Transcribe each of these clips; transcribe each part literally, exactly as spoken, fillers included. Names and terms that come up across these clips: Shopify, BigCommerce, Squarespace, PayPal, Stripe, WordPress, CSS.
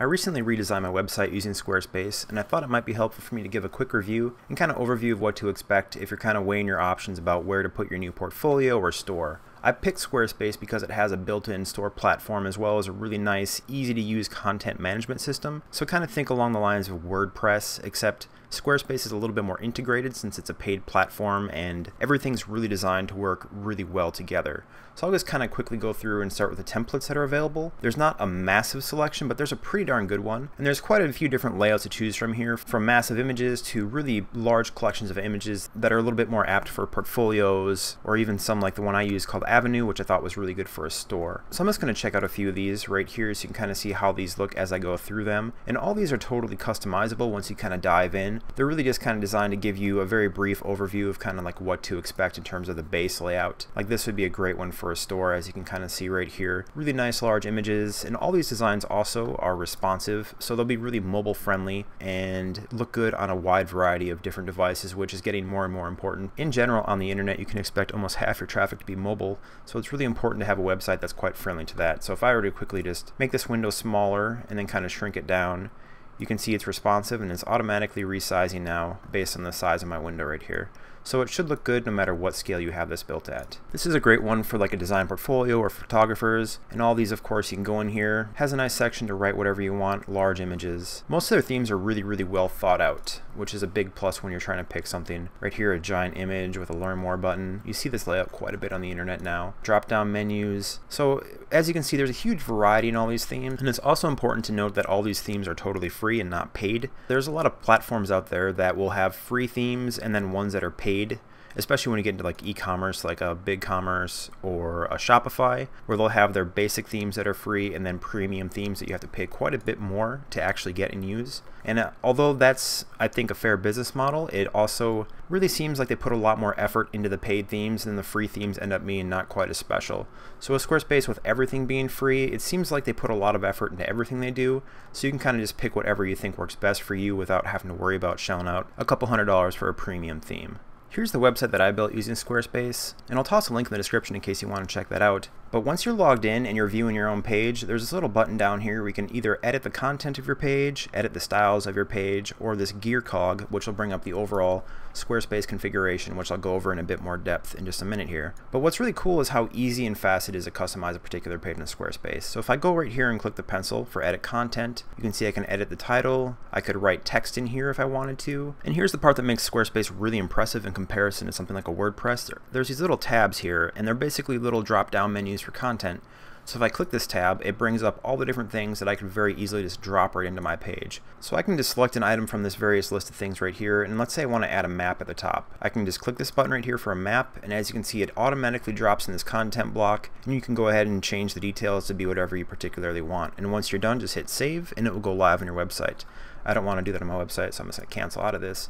I recently redesigned my website using Squarespace, and I thought it might be helpful for me to give a quick review and kind of overview of what to expect if you're kind of weighing your options about where to put your new portfolio or store. I picked Squarespace because it has a built-in store platform as well as a really nice, easy-to-use content management system. So kind of think along the lines of WordPress, except Squarespace is a little bit more integrated since it's a paid platform and everything's really designed to work really well together. So I'll just kind of quickly go through and start with the templates that are available. There's not a massive selection, but there's a pretty darn good one. And there's quite a few different layouts to choose from here, from massive images to really large collections of images that are a little bit more apt for portfolios, or even some like the one I use called Avenue, which I thought was really good for a store. So I'm just going to check out a few of these right here so you can kind of see how these look as I go through them. And all these are totally customizable once you kind of dive in. They're really just kind of designed to give you a very brief overview of kind of like what to expect in terms of the base layout. Like this would be a great one for a store, as you can kind of see right here. Really nice large images, and all these designs also are responsive, so they'll be really mobile friendly and look good on a wide variety of different devices, which is getting more and more important. In general, on the internet, you can expect almost half your traffic to be mobile. So it's really important to have a website that's quite friendly to that. So if I were to quickly just make this window smaller and then kind of shrink it down, you can see it's responsive and it's automatically resizing now based on the size of my window right here. So it should look good no matter what scale you have this built at. This is a great one for like a design portfolio or photographers, and all these of course you can go in here. It has a nice section to write whatever you want, large images. Most of their themes are really really well thought out, which is a big plus when you're trying to pick something. Right here, a giant image with a learn more button. You see this layout quite a bit on the internet now. Drop down menus. So as you can see, there's a huge variety in all these themes, and it's also important to note that all these themes are totally free and not paid. There's a lot of platforms out there that will have free themes and then ones that are paid. Paid, especially when you get into like e-commerce, like a BigCommerce or a Shopify, where they'll have their basic themes that are free and then premium themes that you have to pay quite a bit more to actually get and use. And uh, although that's, I think, a fair business model, it also really seems like they put a lot more effort into the paid themes, and the free themes end up being not quite as special. So with Squarespace, with everything being free, it seems like they put a lot of effort into everything they do, so you can kind of just pick whatever you think works best for you without having to worry about shelling out a couple hundred dollars for a premium theme. Here's the website that I built using Squarespace, and I'll toss a link in the description in case you want to check that out. But once you're logged in and you're viewing your own page, there's this little button down here where you can either edit the content of your page, edit the styles of your page, or this gear cog, which will bring up the overall Squarespace configuration, which I'll go over in a bit more depth in just a minute here. But what's really cool is how easy and fast it is to customize a particular page in Squarespace. So if I go right here and click the pencil for edit content, you can see I can edit the title. I could write text in here if I wanted to. And here's the part that makes Squarespace really impressive in comparison to something like a WordPress. There's these little tabs here, and they're basically little drop-down menus for content. So if I click this tab, it brings up all the different things that I can very easily just drop right into my page. So I can just select an item from this various list of things right here, and let's say I want to add a map at the top. I can just click this button right here for a map, and as you can see, it automatically drops in this content block, and you can go ahead and change the details to be whatever you particularly want. And once you're done, just hit save, and it will go live on your website. I don't want to do that on my website, so I'm just going to cancel out of this.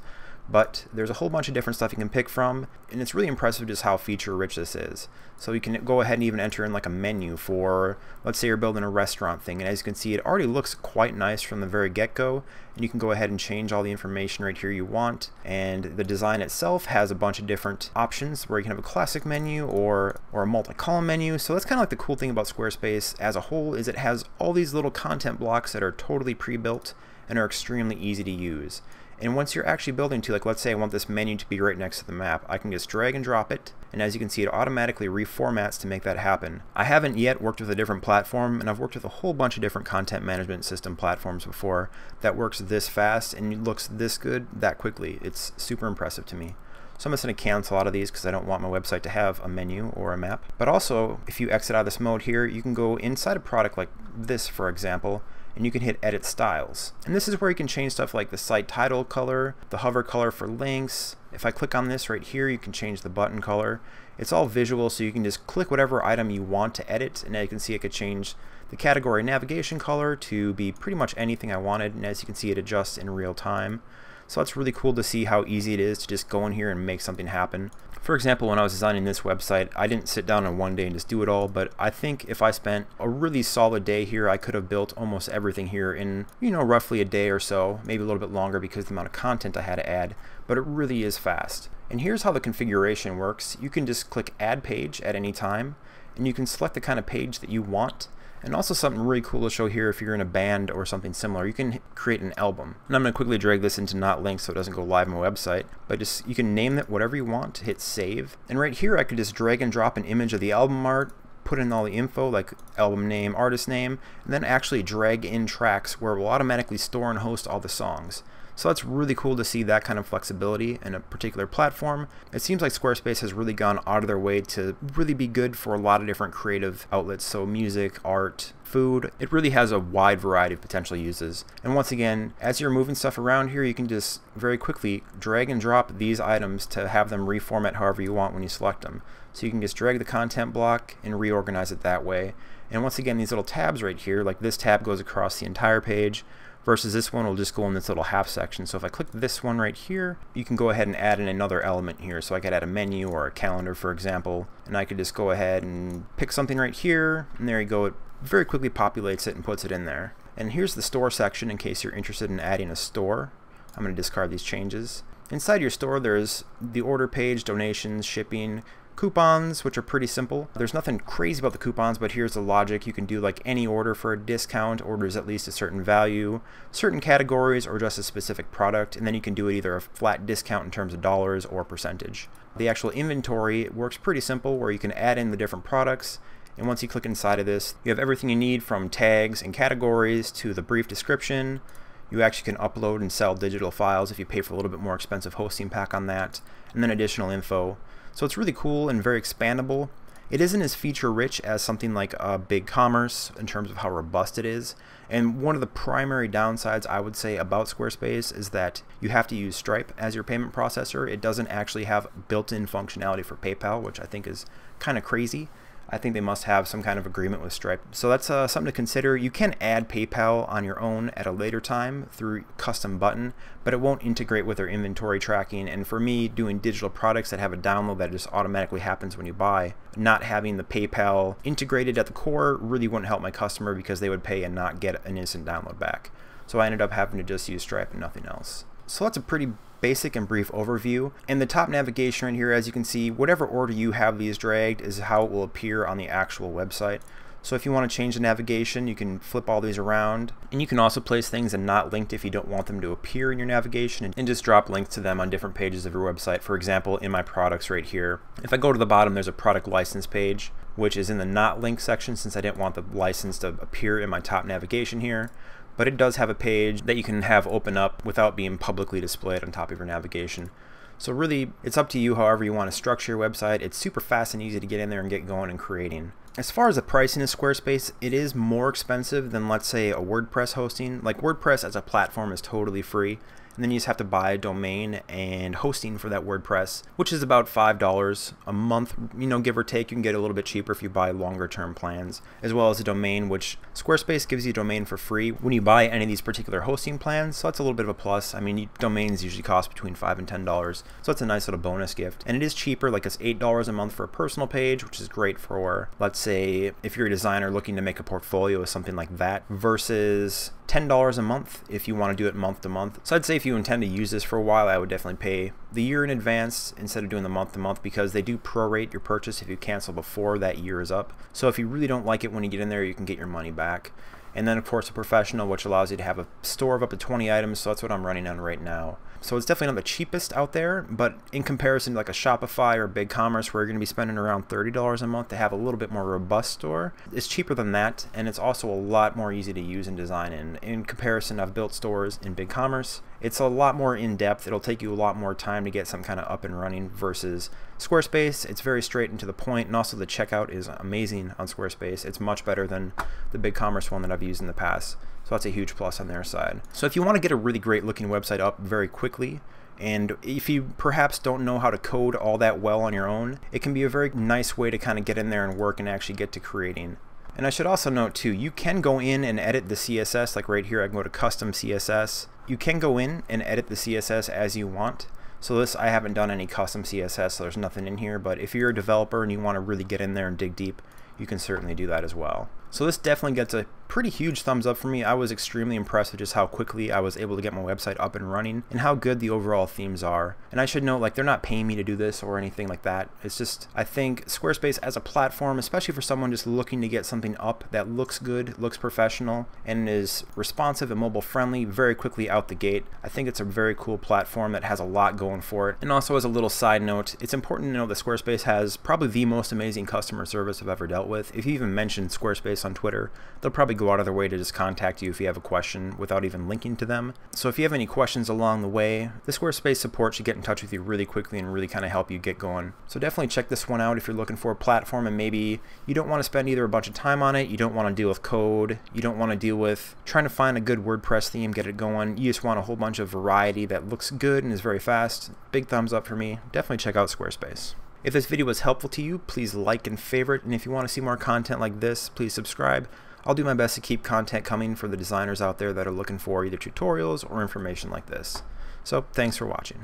But there's a whole bunch of different stuff you can pick from, and it's really impressive just how feature rich this is. So you can go ahead and even enter in like a menu for, let's say you're building a restaurant thing, and as you can see, it already looks quite nice from the very get-go, and you can go ahead and change all the information right here you want. And the design itself has a bunch of different options where you can have a classic menu or, or a multi-column menu. So that's kind of like the cool thing about Squarespace as a whole, is it has all these little content blocks that are totally pre-built and are extremely easy to use. And once you're actually building to, like let's say I want this menu to be right next to the map, I can just drag and drop it, and as you can see, it automatically reformats to make that happen. I haven't yet worked with a different platform, and I've worked with a whole bunch of different content management system platforms before that works this fast and looks this good that quickly. It's super impressive to me. So I'm just going to cancel out of these because I don't want my website to have a menu or a map. But also, if you exit out of this mode here, you can go inside a product like this, for example, and you can hit edit styles. And this is where you can change stuff like the site title color, the hover color for links. If I click on this right here, you can change the button color. It's all visual, so you can just click whatever item you want to edit, and as you can see, I could change the category navigation color to be pretty much anything I wanted, and as you can see, it adjusts in real time. So it's really cool to see how easy it is to just go in here and make something happen. For example, when I was designing this website, I didn't sit down in one day and just do it all, but I think if I spent a really solid day here, I could have built almost everything here in, you know, roughly a day or so, maybe a little bit longer because of the amount of content I had to add, but it really is fast. And here's how the configuration works. You can just click Add Page at any time, and you can select the kind of page that you want, And also something really cool to show here if you're in a band or something similar, you can create an album. And I'm going to quickly drag this into not linked so it doesn't go live on my website, but just you can name it whatever you want, hit save. And right here I could just drag and drop an image of the album art, put in all the info like album name, artist name, and then actually drag in tracks where it will automatically store and host all the songs. So that's really cool to see that kind of flexibility in a particular platform. It seems like Squarespace has really gone out of their way to really be good for a lot of different creative outlets, so music, art, food. It really has a wide variety of potential uses. And once again, as you're moving stuff around here, you can just very quickly drag and drop these items to have them reformat however you want when you select them. So you can just drag the content block and reorganize it that way. And once again, these little tabs right here, like this tab goes across the entire page, versus this one will just go in this little half section. So if I click this one right here, you can go ahead and add in another element here. So I could add a menu or a calendar, for example, and I could just go ahead and pick something right here, and there you go. It very quickly populates it and puts it in there. And here's the store section in case you're interested in adding a store. I'm going to discard these changes. Inside your store, there's the order page, donations, shipping, coupons, which are pretty simple. There's nothing crazy about the coupons, but here's the logic. You can do like any order for a discount, orders at least a certain value, certain categories, or just a specific product, and then you can do it either a flat discount in terms of dollars or percentage. The actual inventory works pretty simple where you can add in the different products, and once you click inside of this, you have everything you need from tags and categories to the brief description. You actually can upload and sell digital files if you pay for a little bit more expensive hosting pack on that, and then additional info. So it's really cool and very expandable. It isn't as feature rich as something like uh, BigCommerce in terms of how robust it is. And one of the primary downsides I would say about Squarespace is that you have to use Stripe as your payment processor. It doesn't actually have built-in functionality for PayPal, which I think is kind of crazy. I think they must have some kind of agreement with Stripe. So that's uh, something to consider. You can add PayPal on your own at a later time through custom button, but it won't integrate with their inventory tracking. And for me, doing digital products that have a download that just automatically happens when you buy, not having the PayPal integrated at the core really wouldn't help my customer because they would pay and not get an instant download back. So I ended up having to just use Stripe and nothing else. So that's a pretty basic and brief overview. And the top navigation right here, as you can see, whatever order you have these dragged is how it will appear on the actual website. So if you want to change the navigation, you can flip all these around. And you can also place things in not linked if you don't want them to appear in your navigation, and just drop links to them on different pages of your website. For example, in my products right here, if I go to the bottom, there's a product license page, which is in the not linked section since I didn't want the license to appear in my top navigation here. But it does have a page that you can have open up without being publicly displayed on top of your navigation. So really, it's up to you however you want to structure your website. It's super fast and easy to get in there and get going and creating. As far as the pricing of Squarespace, it is more expensive than, let's say, a WordPress hosting. Like WordPress as a platform is totally free, and then you just have to buy a domain and hosting for that WordPress, which is about five dollars a month, you know, give or take. You can get a little bit cheaper if you buy longer term plans, as well as a domain, which Squarespace gives you a domain for free when you buy any of these particular hosting plans, so that's a little bit of a plus. I mean, domains usually cost between five and ten dollars, so that's a nice little bonus gift. And it is cheaper, like it's eight dollars a month for a personal page, which is great for, let's say, if you're a designer looking to make a portfolio or something like that, versus ten dollars a month if you want to do it month to month. So I'd say if you intend to use this for a while, I would definitely pay the year in advance instead of doing the month to month, because they do prorate your purchase if you cancel before that year is up. So if you really don't like it when you get in there, you can get your money back. And then of course a professional, which allows you to have a store of up to twenty items, so that's what I'm running on right now. So it's definitely not the cheapest out there, but in comparison to like a Shopify or BigCommerce where you're going to be spending around thirty dollars a month to have a little bit more robust store, it's cheaper than that, and it's also a lot more easy to use and design. And in comparison, I've built stores in BigCommerce. It's a lot more in-depth. It'll take you a lot more time to get some kind of up and running versus Squarespace. It's very straight and to the point, and also the checkout is amazing on Squarespace. It's much better than the BigCommerce one that I've used in the past. So that's a huge plus on their side. So if you want to get a really great looking website up very quickly, and if you perhaps don't know how to code all that well on your own, it can be a very nice way to kind of get in there and work and actually get to creating. And I should also note too, you can go in and edit the C S S, like right here I can go to custom C S S. You can go in and edit the C S S as you want. So this, I haven't done any custom C S S, so there's nothing in here, but if you're a developer and you want to really get in there and dig deep, you can certainly do that as well. So this definitely gets a pretty huge thumbs up for me. I was extremely impressed with just how quickly I was able to get my website up and running and how good the overall themes are. And I should note, like, they're not paying me to do this or anything like that. It's just, I think Squarespace as a platform, especially for someone just looking to get something up that looks good, looks professional, and is responsive and mobile friendly very quickly out the gate, I think it's a very cool platform that has a lot going for it. And also, as a little side note, it's important to know that Squarespace has probably the most amazing customer service I've ever dealt with. If you even mention Squarespace on Twitter, they'll probably go out of their way to just contact you if you have a question without even linking to them. So if you have any questions along the way, the Squarespace support should get in touch with you really quickly and really kind of help you get going. So definitely check this one out if you're looking for a platform and maybe you don't want to spend either a bunch of time on it, you don't want to deal with code, you don't want to deal with trying to find a good WordPress theme, get it going, you just want a whole bunch of variety that looks good and is very fast. Big thumbs up for me. Definitely check out Squarespace. If this video was helpful to you, please like and favorite, and if you want to see more content like this, please subscribe. I'll do my best to keep content coming for the designers out there that are looking for either tutorials or information like this. So thanks for watching.